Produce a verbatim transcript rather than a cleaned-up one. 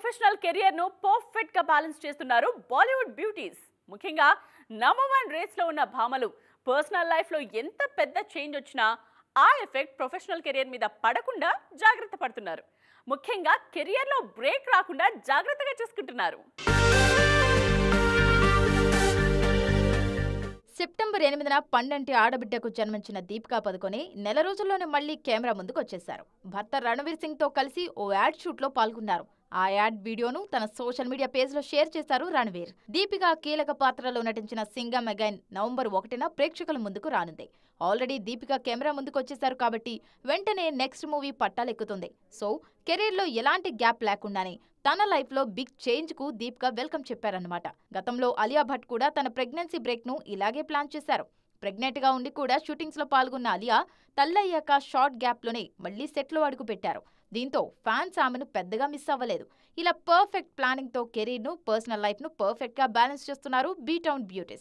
professional career no perfect ka balance chestunaru Bollywood beauties. Mukhyenga number one race lo unna bhamalu personal life lo enta pedda change ochina aa effect professional career meeda padakunda jagratha padutunnaru. Mukhyenga career lo break raakunda jagrathaga chestunaru. September ఎనిమిదిన పండంటి ఆడబిడ్డకు జన్మించిన దీపికా పదుకొనే నెల రోజుల్లోనే మళ్లీ camera ముందుకు వచ్చేశారు. భర్త రణవీర్ సింగ్ తో కలిసి ఓ యాడ్ షూట్ లో పాల్గొన్నారు. ఆ యాడ్ వీడియోను తన సోషల్ మీడియా పేజ్ లో షేర్ చేశారు రణవీర్. దీపికా కీలక పాత్రలో నటించిన సింగం అగైన్ నవంబర్ ఒకటిన ప్రేక్షకుల ముందుకు రానుంది. ఆల్రెడీ దీపికా కెమెరా ముందుకు వచ్చేశారు కాబట్టి వెంటనే నెక్స్ట్ మూవీ పట్టాలెక్కుతుంది. సో కెరీర్ లో ఎలాంటి గ్యాప్ లేకుండానే తన లైఫ్ లో బిగ్ చేంజ్ కు దీపికా వెల్కమ్ చెప్పారన్నమాట. గతంలో అలియా భట్ కూడా తన ప్రెగ్నెన్సీ బ్రేక్ ను ఇలాగే ప్లాన్ చేశారు. ప్రెగ్నెంట్ గా ఉండి కూడా షూటింగ్స్ లో పాల్గొన్న అలియా తల్లయ్యాక షార్ట్ గ్యాప్ లోనే మళ్లీ సెట్ లో అడుగు పెట్టారు. దీంతో ఫ్యాన్స్ ఆమెను పెద్దగా మిస్ అవ్వలేదు. ఇలా పర్ఫెక్ట్ ప్లానింగ్ తో కెరీర్ ను పర్సనల్ లైఫ్ ను పర్ఫెక్ట్ గా బ్యాలెన్స్ చేస్తున్నారు బీ టౌన్ బ్యూటీస్.